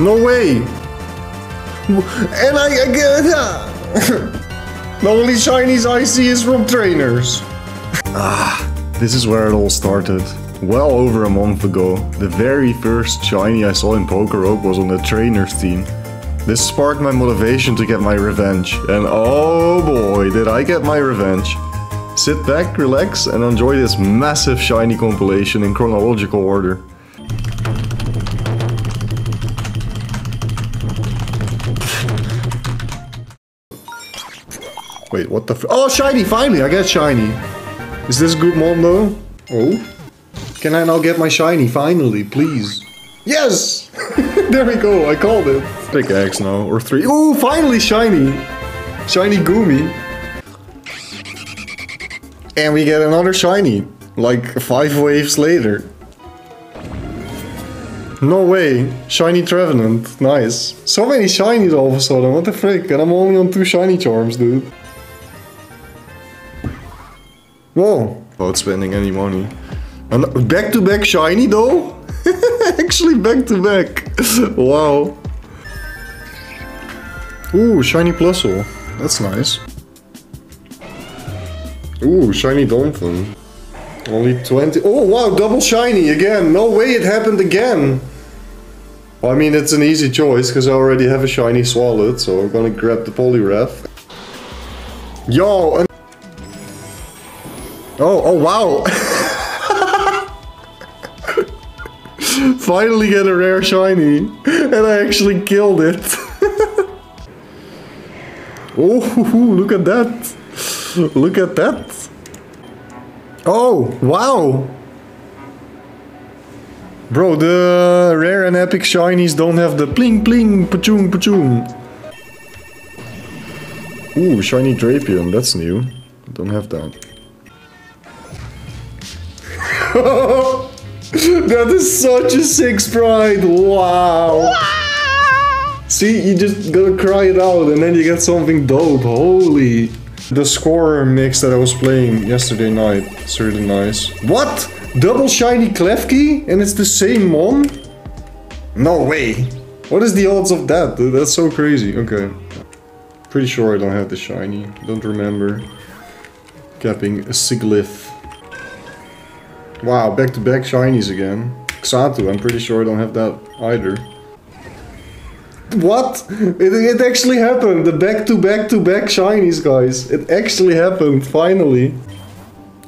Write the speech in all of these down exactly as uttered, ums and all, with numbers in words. No way! And I, I get ah. The only shinies I see is from trainers. Ah, this is where it all started. Well over a month ago, the very first shiny I saw in PokeRogue was on the trainers team. This sparked my motivation to get my revenge, and oh boy, did I get my revenge. Sit back, relax, and enjoy this massive shiny compilation in chronological order. Wait, what the f- Oh, shiny, finally, I get shiny. Is this good Mondo? Oh? Can I now get my shiny, finally, please? Yes! There we go, I called it. Pickaxe now, or three. Ooh, finally shiny! Shiny Goomy. And we get another shiny, like five waves later. No way, shiny Trevenant, nice. So many shinies all of a sudden, what the frick, and I'm only on two shiny charms, dude. Whoa, not spending any money. And back to back shiny though? Actually back to back, wow. Ooh, shiny Plusle, that's nice. Ooh, shiny Donphan. Only twenty. Oh wow, double shiny again. No way, it happened again. Well, I mean, it's an easy choice because I already have a shiny Swallet, so I'm gonna grab the Poliwrath. Yo. And oh, oh wow. Finally get a rare shiny, and I actually killed it. Oh, look at that. Look at that. Oh, wow. Bro, the rare and epic shinies don't have the pling pling, pachoom pachoom. Ooh, shiny Drapion, that's new. Don't have that. That is such a sick sprite, wow. See, you just gotta cry it out and then you get something dope, holy. The scorer mix that I was playing yesterday night, it's really nice. What? Double shiny Klefki? And it's the same mon? No way! What is the odds of that? That's so crazy. Okay. Pretty sure I don't have the shiny. Don't remember. Capping a Siglif. Wow, back to back shinies again. Xatu, I'm pretty sure I don't have that either. What? It, it actually happened. The back to back to back shinies, guys. It actually happened, finally.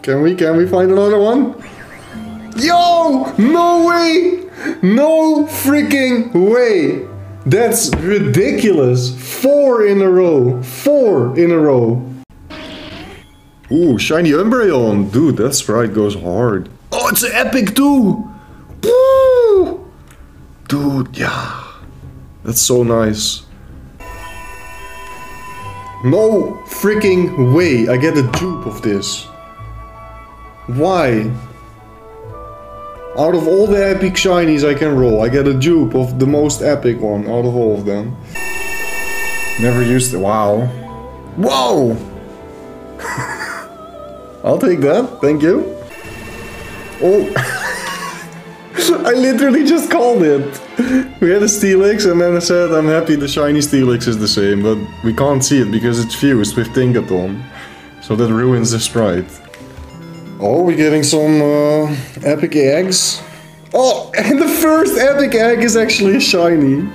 Can we, can we find another one? Yo! No way! No freaking way! That's ridiculous. Four in a row. Four in a row. Ooh, shiny Umbreon. Dude, that sprite goes hard. Oh, it's an epic too! Woo! Dude, yeah. That's so nice. No freaking way I get a dupe of this. Why? Out of all the epic shinies I can roll, I get a dupe of the most epic one out of all of them. Never used it. Wow. Whoa! I'll take that. Thank you. Oh. I literally just called it. We had a Steelix and then I said I'm happy the shiny Steelix is the same, but we can't see it because it's fused with Tinkaton. So that ruins the sprite. Oh, we're getting some uh, epic eggs. Oh, and the first epic egg is actually a shiny.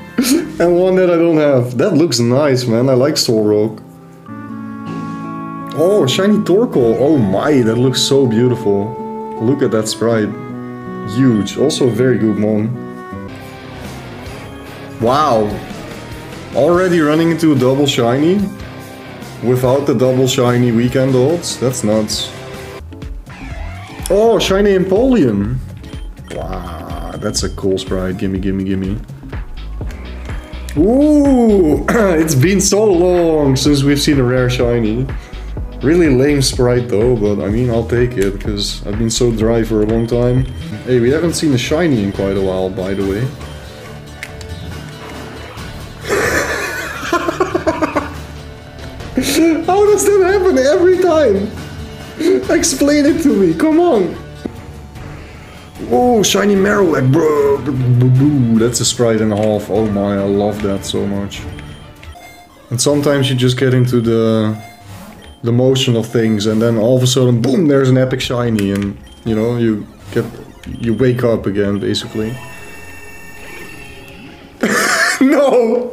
And one that I don't have. That looks nice, man. I like Solrogue. Oh, shiny Torkoal. Oh my, that looks so beautiful. Look at that sprite. Huge, also very good mon. Wow, already running into a double shiny without the double shiny weekend odds. That's nuts. Oh, shiny Empoleon. Wow, that's a cool sprite. Gimme, gimme, gimme. Ooh, it's been so long since we've seen a rare shiny. Really lame sprite though, but I mean, I'll take it, because I've been so dry for a long time. Hey, we haven't seen a shiny in quite a while, by the way. How does that happen every time? Explain it to me, come on! Oh, shiny Marowak, bro. That's a sprite and a half. Oh my, I love that so much. And sometimes you just get into the the motion of things, and then all of a sudden, boom, there's an epic shiny, and you know, you get you wake up again, basically. No!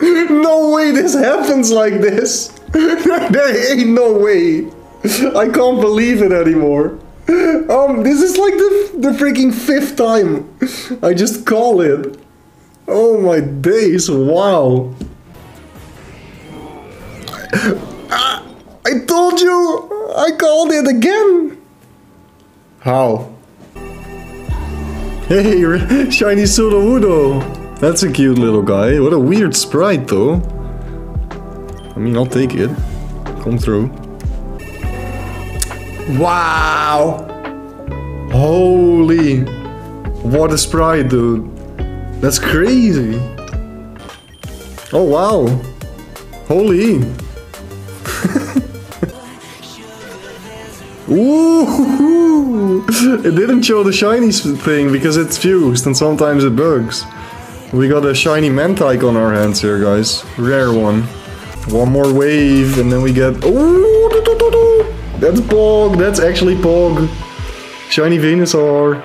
No way this happens like this! There ain't no way! I can't believe it anymore. Um, this is like the, the freaking fifth time I just call it. Oh my days, wow. I, I told you! I called it again! How? Hey, shiny Sudowoodo! That's a cute little guy. What a weird sprite, though. I mean, I'll take it. Come through. Wow! Holy! What a sprite, dude. That's crazy. Oh, wow. Holy. Ooh! It didn't show the shiny thing because it's fused and sometimes it bugs. We got a shiny Mantike on our hands here, guys. Rare one. One more wave, and then we get... Ooh, do, do, do, do. That's Pog. That's actually Pog. Shiny Venusaur.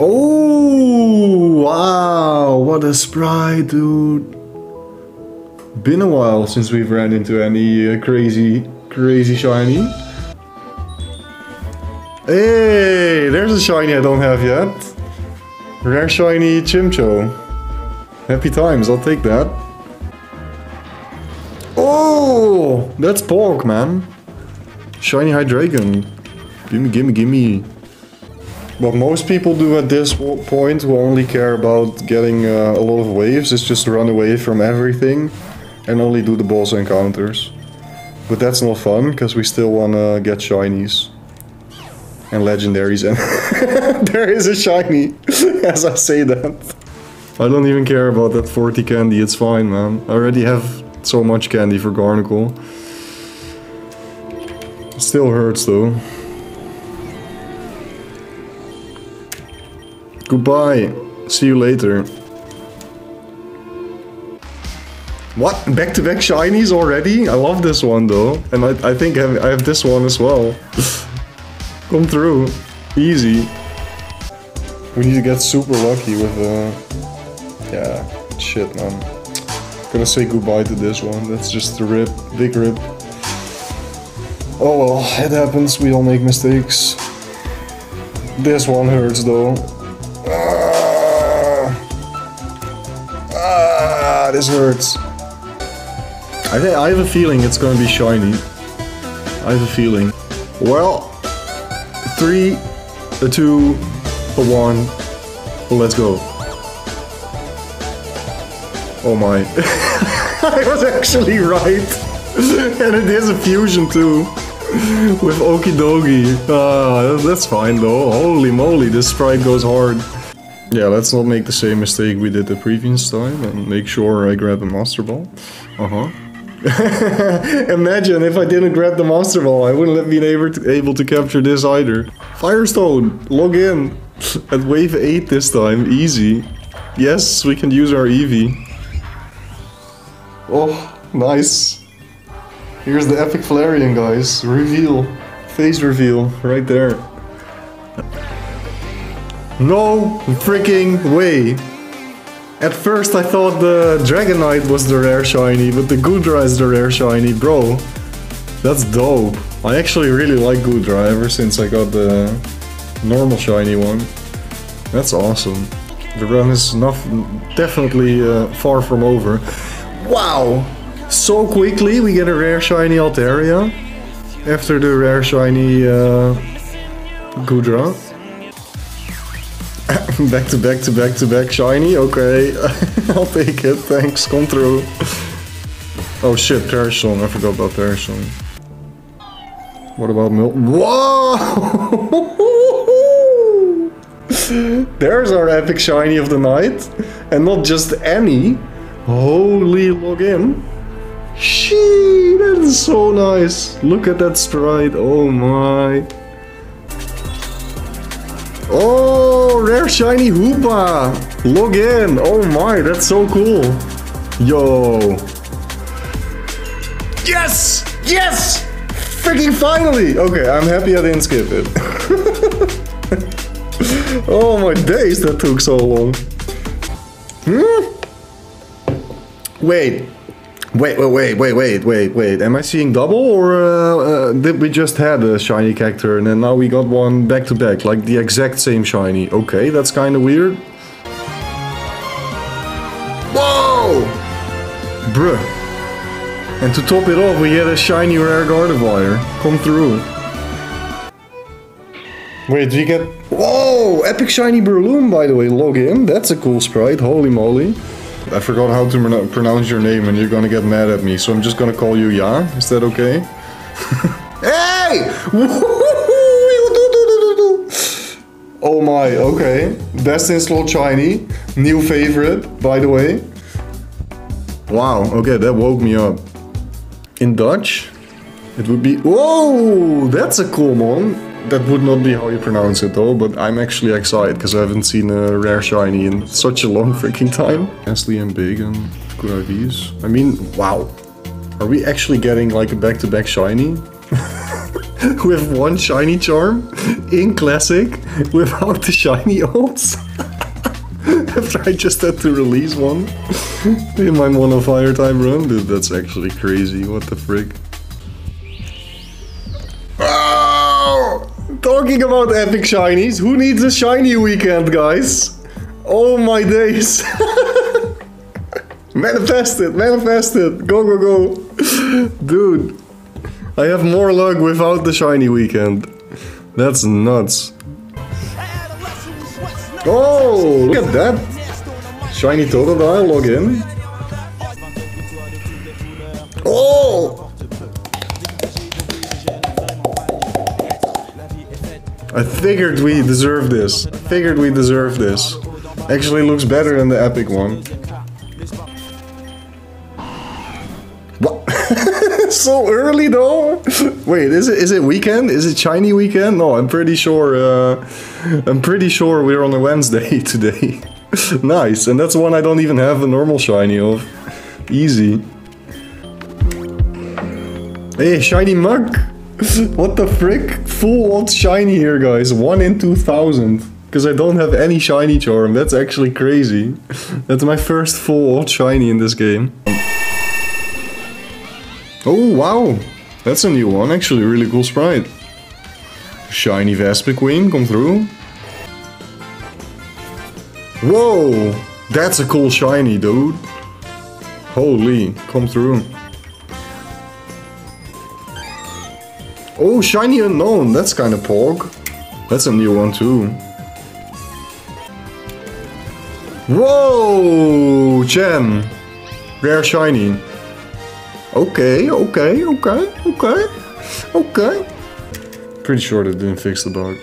Oh, wow. What a sprite, dude. Been a while since we've ran into any uh, crazy, crazy shiny. Hey, there's a shiny I don't have yet. Rare shiny Chimcho. Happy times, I'll take that. Oh! That's Pog, man. Shiny Hydreigon. Gimme, gimme, gimme. What most people do at this point, who only care about getting uh, a lot of waves, is just run away from everything and only do the boss encounters. But that's not fun, because we still wanna get shinies. And legendaries, and there is a shiny as I say that. I don't even care about that forty candy, it's fine, man. I already have so much candy for Garnacle. It still hurts though. Goodbye, see you later. What? Back-to-back shinies already? I love this one though, and I, I think I have this one as well. Come through. Easy. We need to get super lucky with uh yeah, shit, man. I'm gonna say goodbye to this one. That's just a rip. Big rip. Oh well, it happens. We all make mistakes. This one hurts, though. Ah, ah this hurts. I, th I have a feeling it's gonna be shiny. I have a feeling. Well... Three, a two, a one, let's go. Oh my. I was actually right. And it is a fusion too. With Okidogi. Ah, that's fine though. Holy moly, this sprite goes hard. Yeah, let's not make the same mistake we did the previous time and make sure I grab a Master Ball. Uh-huh. Imagine if I didn't grab the Master Ball, I wouldn't have been able to, able to capture this either. Firestone, log in at wave eight this time, easy. Yes, we can use our Eevee. Oh, nice. Here's the epic Flareon, guys. Reveal, face reveal, right there. No freaking way. At first I thought the Dragonite was the rare shiny, but the Goodra is the rare shiny, bro. That's dope. I actually really like Goodra ever since I got the normal shiny one. That's awesome. The run is not, definitely uh, far from over. Wow! So quickly we get a rare shiny Altaria after the rare shiny uh, Goodra. Back to back to back to back shiny, okay. I'll take it, thanks, come through. Oh shit, Terrashion, I forgot about Terrashion. What about Milton? Whoa! There's our epic shiny of the night. And not just any. Holy login. Shee, that is so nice. Look at that sprite, oh my. Oh, rare shiny Hoopa. Log in. Oh my, that's so cool. Yo. Yes! Yes! Freaking finally! Okay, I'm happy I didn't skip it. Oh my days, that took so long. Hmm? Wait. Wait, wait, wait, wait, wait, wait. Am I seeing double, or uh, uh, did we just had a shiny Cacturne and now we got one back to back, like the exact same shiny? Okay, that's kind of weird. Whoa! Bruh. And to top it off, we get a shiny rare Gardevoir. Come through. Wait, we get... Whoa! Epic shiny Berloom, by the way. Log in. That's a cool sprite. Holy moly. I forgot how to pronounce your name and you're gonna get mad at me, so I'm just gonna call you Ya. Yeah? Is that okay? Hey! Oh my, okay. Best in slot shiny. New favorite, by the way. Wow, okay, that woke me up. In Dutch, it would be... Whoa! That's a cool one. That would not be how you pronounce it though, but I'm actually excited because I haven't seen a rare shiny in such a long freaking time. Astley and Big and Kuravis. I mean, wow. Are we actually getting like a back-to-back shiny? With one shiny charm? In classic? Without the shiny olds? After I just had to release one? In my mono fire time run? Dude, that's actually crazy. What the frick? Talking about epic shinies, who needs a shiny weekend, guys? Oh my days. Manifest it, manifest it. Go, go, go. Dude, I have more luck without the shiny weekend. That's nuts. Oh, look at that. Shiny Totodile, log in. Oh! I figured we deserve this. I figured we deserve this. Actually looks better than the epic one. What? So early though? Wait, is it is it weekend? Is it shiny weekend? No, I'm pretty sure uh, I'm pretty sure we're on a Wednesday today. Nice, and that's one I don't even have a normal shiny of. Easy. Hey, shiny mug! What the frick? Full odd shiny here, guys. one in two thousand. Because I don't have any shiny charm. That's actually crazy. That's my first full odd shiny in this game. Oh, wow. That's a new one. Actually, really cool sprite. Shiny Vespiquen, come through. Whoa. That's a cool shiny, dude. Holy, come through. Oh, shiny unknown, that's kind of pog. That's a new one too. Whoa, gem. Rare shiny. Okay, okay, okay, okay, okay. Pretty sure they didn't fix the bug.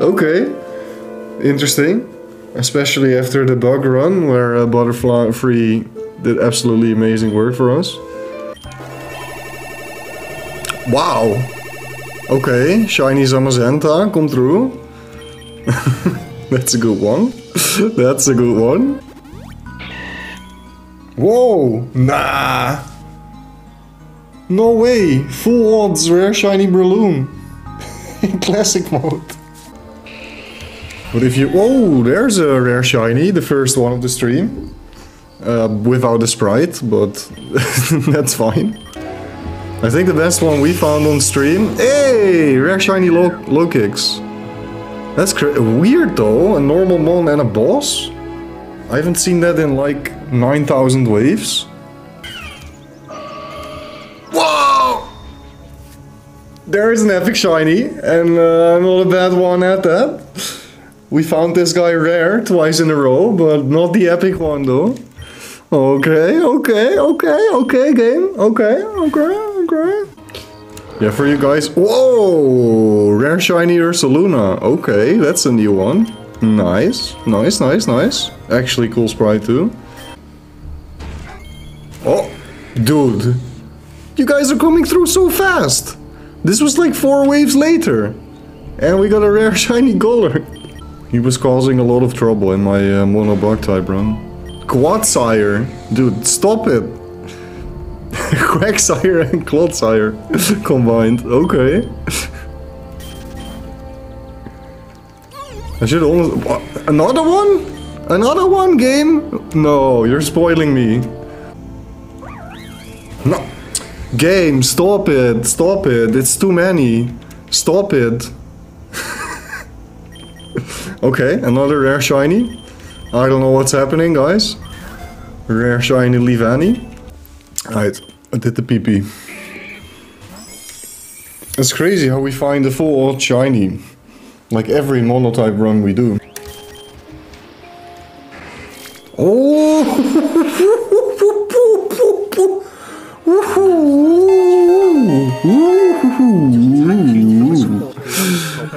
Okay, interesting. Especially after the bug run where uh, Butterfly Free did absolutely amazing work for us. Wow. Okay, shiny Zamazenta, come through. That's a good one. That's a good one. Whoa. Nah. No way. Full odds, rare shiny Berloom. In classic mode. But if you... Oh, there's a rare shiny, the first one of the stream. Uh, without a sprite, but that's fine. I think the best one we found on stream. Hey, rare shiny low, low kicks. That's weird though, a normal mon and a boss? I haven't seen that in like nine thousand waves. Whoa! There is an epic shiny, and uh, not a bad one at that. We found this guy rare twice in a row, but not the epic one though. Okay, okay, okay, okay, game. Okay, okay. Yeah, for you guys. Whoa! Rare shiny Ursaluna. Okay, that's a new one. Nice, nice, nice, nice. Actually, cool sprite too. Oh, dude, you guys are coming through so fast. This was like four waves later. And we got a rare shiny Golar. He was causing a lot of trouble in my uh, mono bug type run. Quagsire. Dude, stop it. Quagsire and Clodsire combined. Okay. I should almost... What? Another one? Another one, game? No, you're spoiling me. No. Game, stop it. Stop it. It's too many. Stop it. Okay, another rare shiny. I don't know what's happening, guys. Rare shiny Levani. Alright, I did the pee-pee. It's crazy how we find a full old shiny. Like every monotype run we do. Oh!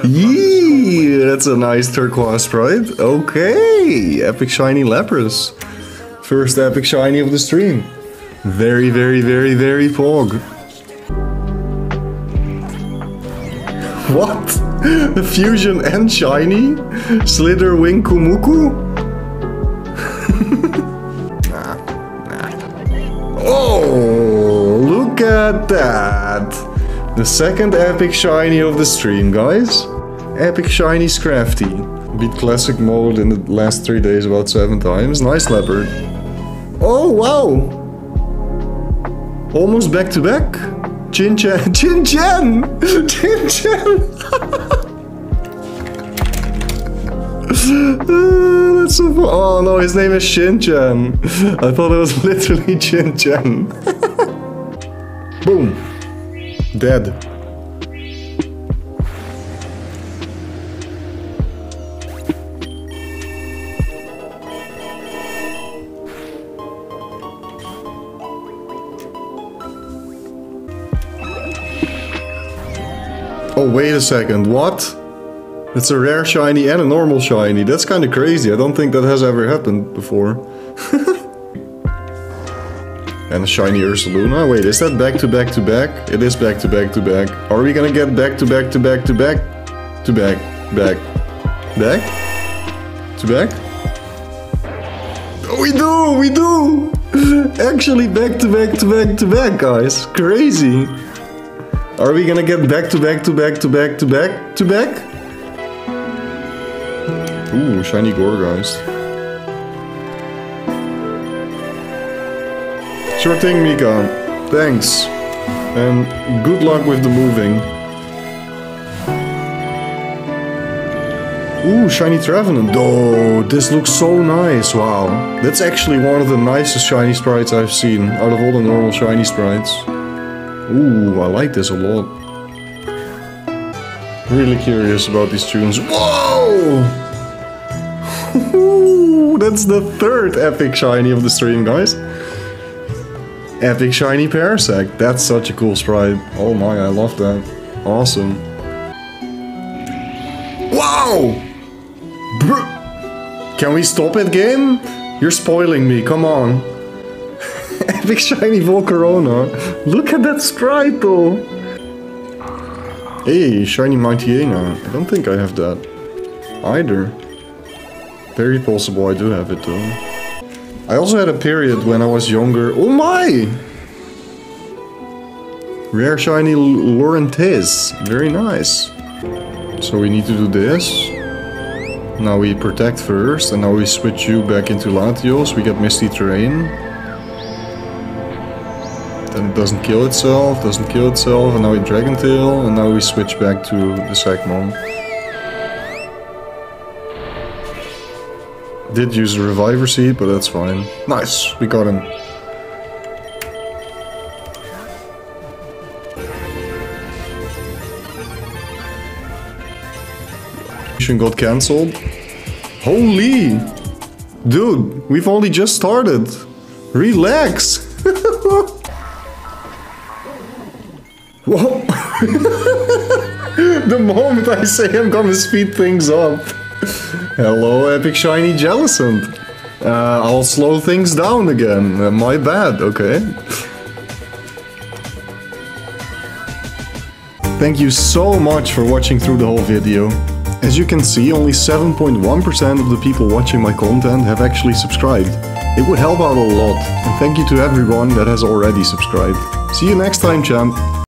Yee, that's a nice turquoise sprite. Okay, epic shiny Lapras. First epic shiny of the stream. Very, very, very, very pog. What? A fusion and shiny? Slitherwing Kumuku? Nah, nah. Oh, look at that! The second epic shiny of the stream, guys. Epic shiny Scrafty. Beat classic mode in the last three days about seven times. Nice leopard. Oh, wow! Almost back to back. Chin Chen! Chin Chen! Chin Chen! uh, that's so fun. Oh no, his name is Shin Chen. I thought it was literally Chin Chen. Boom. Dead. Oh, wait a second, what? It's a rare shiny and a normal shiny. That's kind of crazy. I don't think that has ever happened before. And a shiny Ursaluna. Wait, is that back to back to back? It is back to back to back. Are we gonna get back to back to back to back? To back, back, back? To back? We do, we do! Actually, back to back to back to back, guys. Crazy. Are we gonna get back to back to back to back to back to back? Ooh, shiny Gorghast. Sure thing, Mika. Thanks. And good luck with the moving. Ooh, shiny Trevenant. Oh, this looks so nice. Wow. That's actually one of the nicest shiny sprites I've seen out of all the normal shiny sprites. Ooh, I like this a lot. Really curious about these tunes. Whoa! Ooh, that's the third epic shiny of the stream, guys. Epic shiny Parasect. That's such a cool sprite. Oh my, I love that. Awesome. Wow! Br- Can we stop it, game? You're spoiling me, come on. Epic shiny Volcarona. Look at that sprite though. Hey, shiny Mightyena. I don't think I have that either. Very possible I do have it though. I also had a period when I was younger. Oh my! Rare shiny Laurentes. Very nice. So we need to do this. Now we protect first and now we switch you back into Latios. We get Misty Terrain. And it doesn't kill itself, doesn't kill itself, and now we Dragon Tail, and now we switch back to the Segmon. Did use a Reviver Seed, but that's fine. Nice, we got him. Mission got cancelled. Holy! Dude, we've only just started. Relax! Whoa. The moment I say I'm gonna speed things up. Hello, epic shiny Jellicent. Uh, I'll slow things down again. Uh, my bad, okay. Thank you so much for watching through the whole video. As you can see, only seven point one percent of the people watching my content have actually subscribed. It would help out a lot, and thank you to everyone that has already subscribed. See you next time, champ!